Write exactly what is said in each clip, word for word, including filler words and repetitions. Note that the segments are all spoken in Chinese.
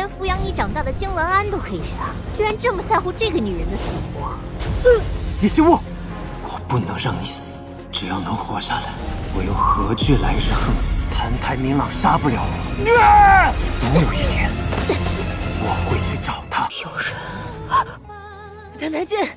连抚养你长大的江兰安都可以杀，居然这么在乎这个女人的死活！嗯，叶希雾，我不能让你死，只要能活下来，我又何惧来日横死？澹台明朗杀不了你，总有一天我会去找他。有人，澹台烬，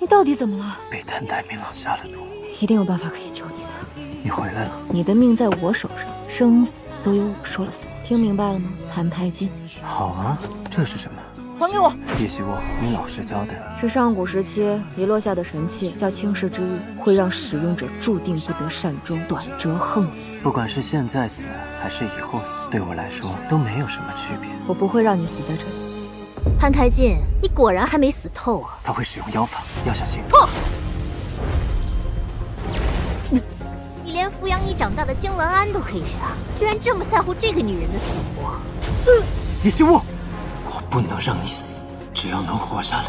你到底怎么了？被澹台明朗下了毒，一定有办法可以救你的。你回来了，你的命在我手上，生死都由我说了算。 听明白了吗，澹台烬？好啊，这是什么？还给我！叶希雾，你老实交代。是上古时期遗落下的神器，叫青石之玉，会让使用者注定不得善终，短折横死。不管是现在死还是以后死，对我来说都没有什么区别。我不会让你死在这里，澹台烬，你果然还没死透啊！他会使用妖法，要小心。破！嗯 连抚养你长大的江兰安都可以杀，居然这么在乎这个女人的死活！嗯，叶希雾，我不能让你死，只要能活下来，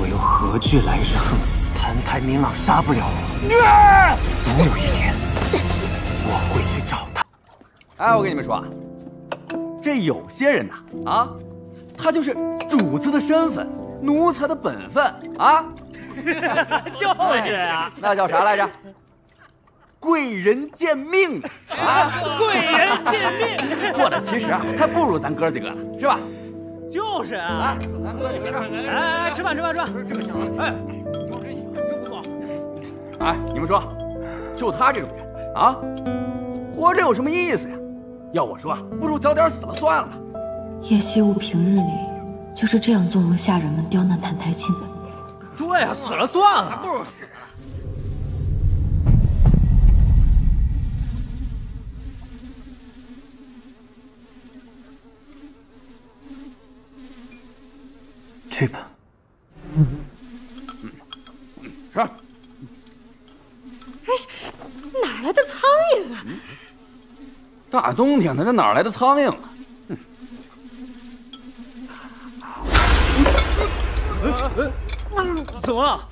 我又何惧来日横死？澹台明朗杀不了你，总有一天我会去找他。哎，我跟你们说啊，这有些人呐，啊，他就是主子的身份，奴才的本分啊，就是啊，那叫啥来着？ 贵人贱命啊！贵人贱命，过得其实啊，还不如咱哥几个呢，是吧？就是啊，咱哥几个这，哎哎，吃饭吃饭吃饭，这个香啊！哎，我真喜欢，真不错。哎，你们说，就他这种人啊，活着有什么意思呀？要我说啊，不如早点死了算了。叶希雾平日里就是这样纵容下人们刁难澹台烬的。对啊，死了算了，不如死了。 去吧。嗯，是。哪来的苍蝇啊？大冬天的，这哪来的苍蝇啊？怎么了？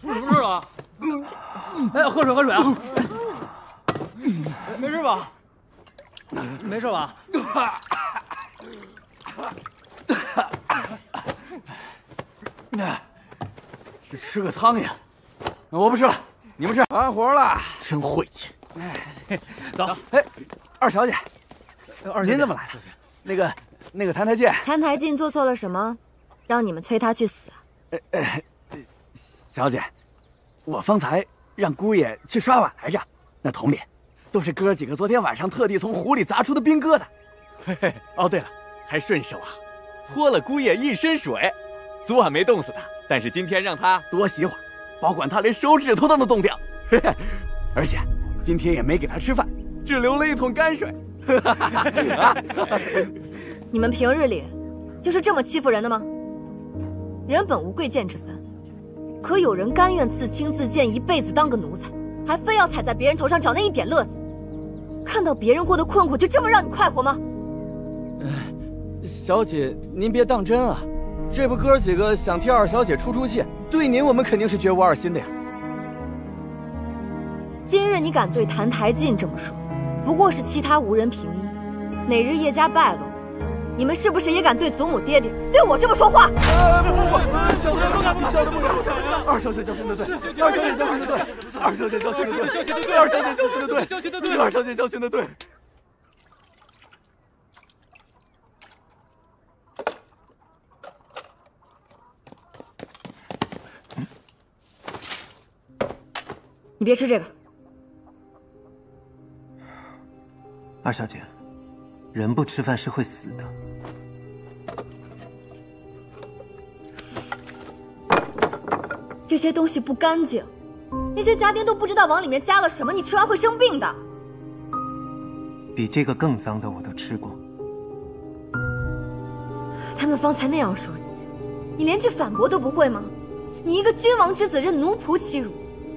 出什么事了？哎，喝水，喝水啊！没事吧？没事吧？ 那吃个苍蝇，我不吃了，你们吃。完活了，真晦气。哎，走。哎，二小姐，二您怎么来了？那个，那个澹台烬，澹台烬做错了什么，让你们催他去死啊？哎哎，小姐，我方才让姑爷去刷碗来着，那桶里都是哥几个昨天晚上特地从湖里砸出的冰疙瘩。嘿嘿，哦对了，还顺手啊，泼了姑爷一身水。 昨晚没冻死他，但是今天让他多洗会儿，保管他连手指头都能冻掉。嘿嘿，而且今天也没给他吃饭，只留了一桶泔水。你们平日里就是这么欺负人的吗？人本无贵贱之分，可有人甘愿自轻自贱，一辈子当个奴才，还非要踩在别人头上找那一点乐子。看到别人过得困苦，就这么让你快活吗？呃，小姐，您别当真啊。 这不，哥几个想替二小姐出出气，对您我们肯定是绝无二心的呀。今日你敢对澹台烬这么说，不过是其他无人凭依。哪日叶家败落，你们是不是也敢对祖母爹爹、对我这么说话？啊、不不不，小姐不敢，小姐不敢，二小姐教训的对，二小姐教训的对，二小姐教训的对，二小姐教训的对，教训的对，二小姐教训的对。 你别吃这个，二小姐，人不吃饭是会死的。这些东西不干净，那些家丁都不知道往里面加了什么，你吃完会生病的。比这个更脏的我都吃过。他们方才那样说你，你连句反驳都不会吗？你一个君王之子，任奴仆欺辱。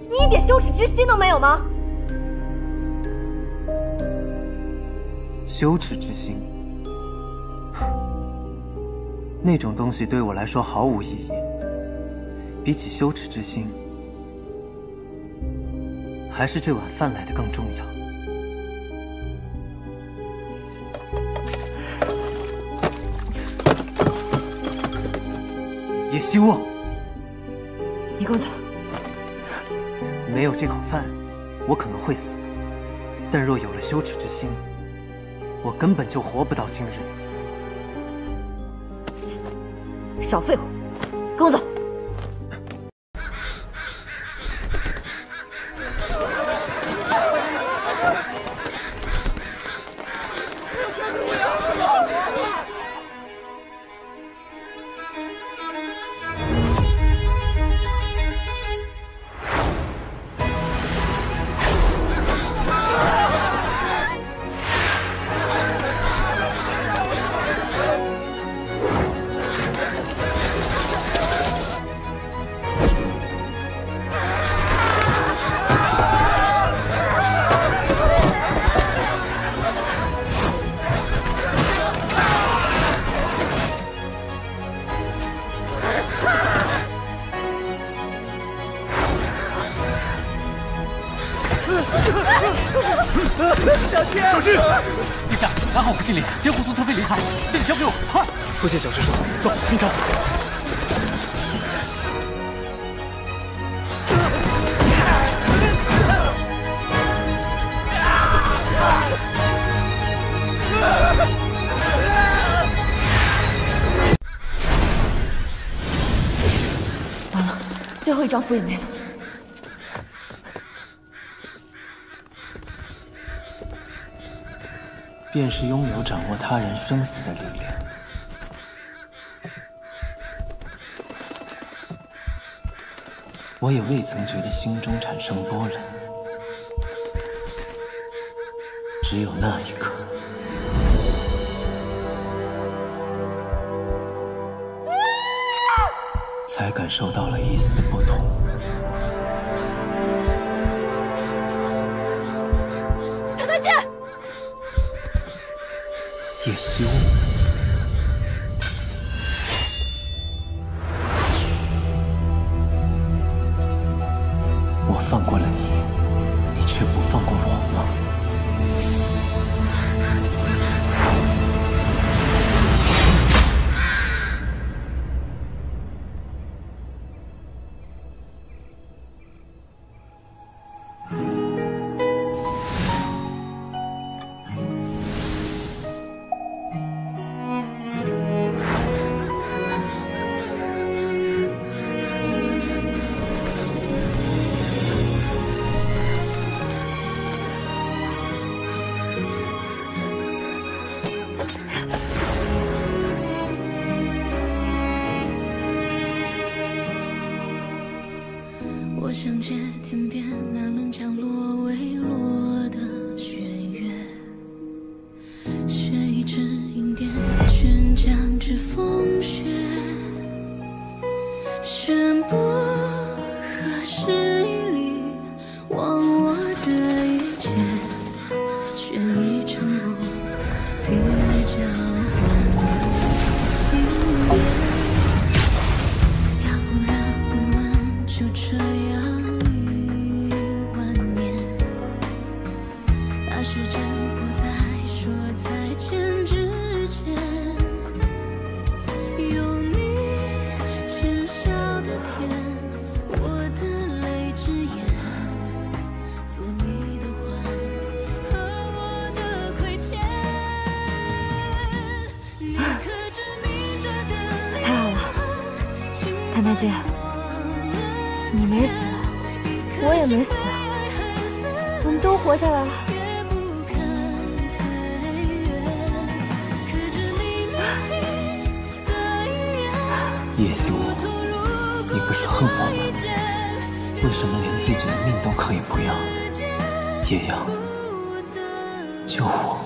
你一点羞耻之心都没有吗？羞耻之心，那种东西对我来说毫无意义。比起羞耻之心，还是这碗饭来的更重要。也希望。你跟我走。没有这口饭，我可能会死；但若有了羞耻之心，我根本就活不到今日。少废话，跟我走。 多谢小师叔，走，进城。完了，最后一张符也没了。 便是拥有掌握他人生死的力量。我也未曾觉得心中产生波澜，只有那一刻。 才感受到了一丝不同。他在这。 也希望我放过了你，你却不放过我吗？ 也要救我。